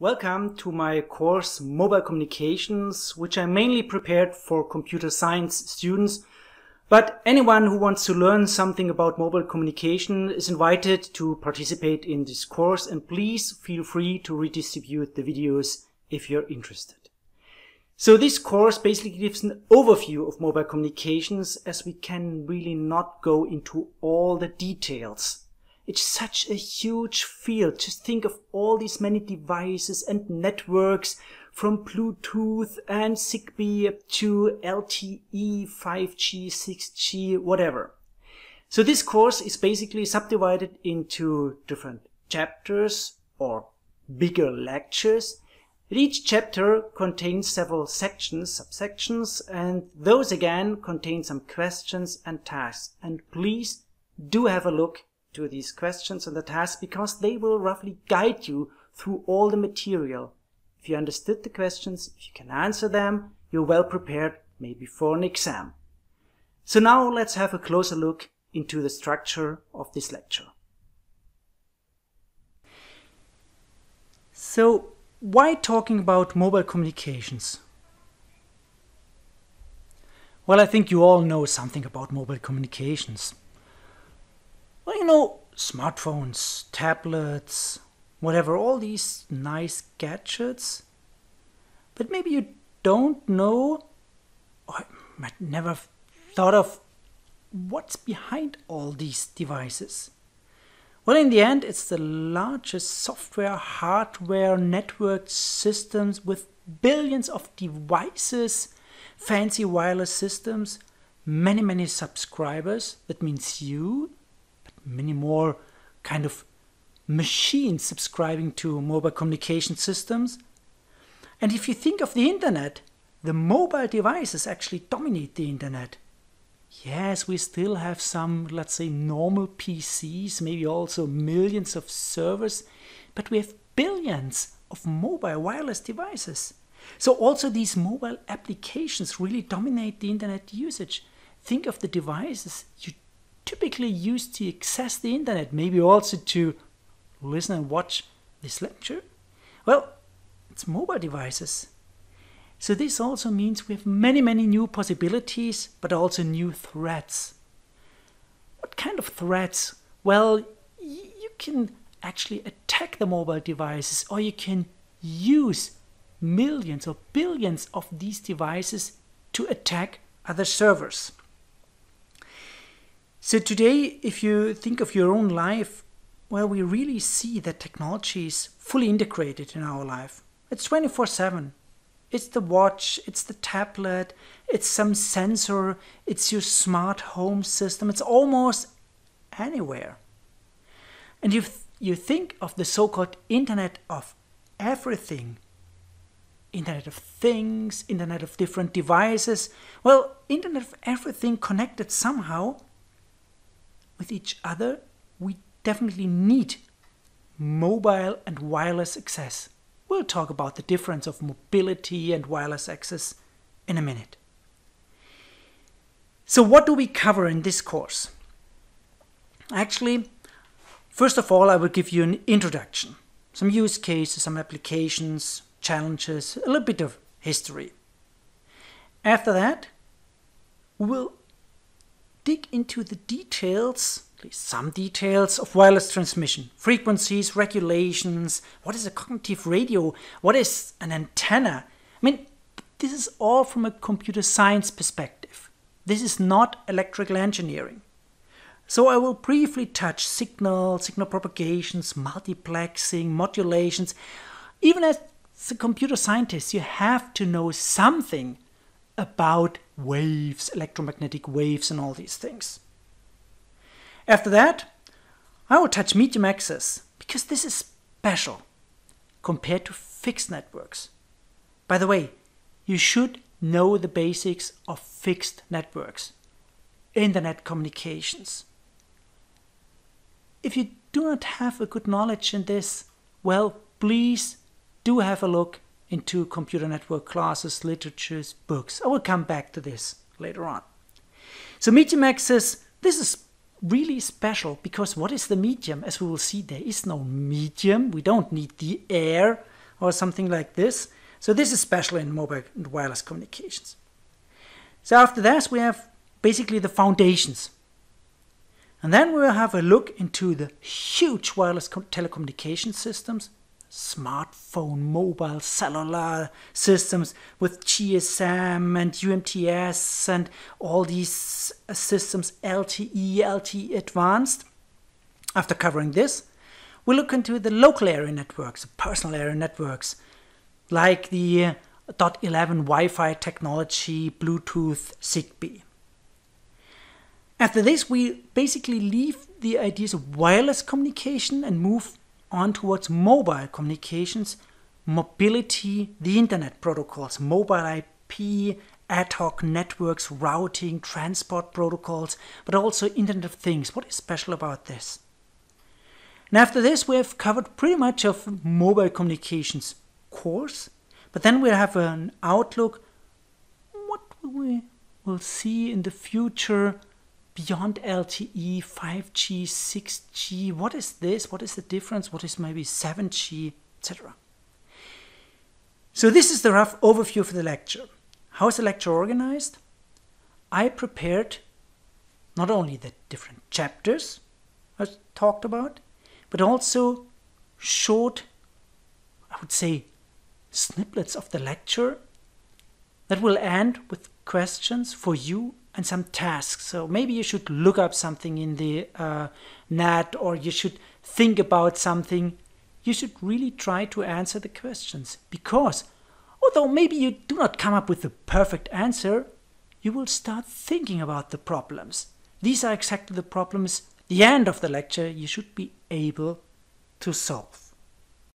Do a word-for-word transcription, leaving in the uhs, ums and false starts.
Welcome to my course Mobile Communications, which I mainly prepared for computer science students. But anyone who wants to learn something about mobile communication is invited to participate in this course, and please feel free to redistribute the videos if you're interested. So this course basically gives an overview of mobile communications, as we can really not go into all the details. It's such a huge field. Just think of all these many devices and networks, from Bluetooth and Zigbee up to L T E, five G, six G, whatever. So this course is basically subdivided into different chapters or bigger lectures. Each chapter contains several sections, subsections, and those again contain some questions and tasks. And please do have a look to these questions and the tasks, because they will roughly guide you through all the material. If you understood the questions, if you can answer them, you're well prepared, maybe for an exam. So now let's have a closer look into the structure of this lecture. So why talking about mobile communications? Well, I think you all know something about mobile communications. Well, you know, smartphones, tablets, whatever, all these nice gadgets. But maybe you don't know, or might never have thought of, what's behind all these devices. Well, in the end, it's the largest software, hardware, network systems with billions of devices, fancy wireless systems, many, many subscribers, that means you, many more kind of machines subscribing to mobile communication systems. And if you think of the internet, the mobile devices actually dominate the internet. Yes, we still have some, let's say, normal P Cs, maybe also millions of servers, but we have billions of mobile wireless devices. So also these mobile applications really dominate the internet usage. Think of the devices you typically used to access the internet, maybe also to listen and watch this lecture. Well, it's mobile devices. So this also means we have many, many new possibilities, but also new threats. What kind of threats? Well, you can actually attack the mobile devices, or you can use millions or billions of these devices to attack other servers. So today, if you think of your own life, well, we really see that technology is fully integrated in our life. It's twenty-four seven. It's the watch, it's the tablet, it's some sensor, it's your smart home system, it's almost anywhere. And if you think of the so-called Internet of Everything, Internet of Things, Internet of different devices, well, Internet of Everything connected somehow with each other, we definitely need mobile and wireless access. We'll talk about the difference of mobility and wireless access in a minute. So what do we cover in this course? Actually, first of all, I will give you an introduction, some use cases, some applications, challenges, a little bit of history. After that, we'll dig into the details, at least some details, of wireless transmission, frequencies, regulations, what is a cognitive radio, what is an antenna. I mean, this is all from a computer science perspective. This is not electrical engineering. So I will briefly touch signal, signal propagations, multiplexing, modulations. Even as a computer scientist, you have to know something about waves, electromagnetic waves, and all these things. After that, I will touch medium access, because this is special compared to fixed networks. By the way, you should know the basics of fixed networks, internet communications. If you do not have a good knowledge in this, well, please do have a look into computer network classes, literatures, books. I will come back to this later on. So medium access, this is really special, because what is the medium? As we will see, there is no medium. We don't need the air. or something like this. So this is special in mobile and wireless communications. So after that, we have basically the foundations. And then we will have a look into the huge wireless telecommunication systems, smartphone, mobile, cellular systems with G S M and U M T S and all these systems, L T E, L T E Advanced. After covering this, we look into the local area networks, personal area networks, like the dot eleven Wi-Fi technology, Bluetooth, Zigbee. After this, we basically leave the ideas of wireless communication and move on towards mobile communications, mobility, the internet protocols, mobile I P, ad hoc networks, routing, transport protocols, but also Internet of Things. What is special about this? And after this, we have covered pretty much of mobile communications course, but then we'll have an outlook what we will see in the future beyond L T E, five G, six G, what is this, what is the difference, what is maybe seven G, et cetera. So this is the rough overview of the lecture. How is the lecture organized? I prepared not only the different chapters I talked about, but also short, I would say, snippets of the lecture that will end with questions for you and some tasks. So maybe you should look up something in the uh, net, or you should think about something. You should really try to answer the questions, because although maybe you do not come up with the perfect answer, you will start thinking about the problems. These are exactly the problems at the end of the lecture you should be able to solve.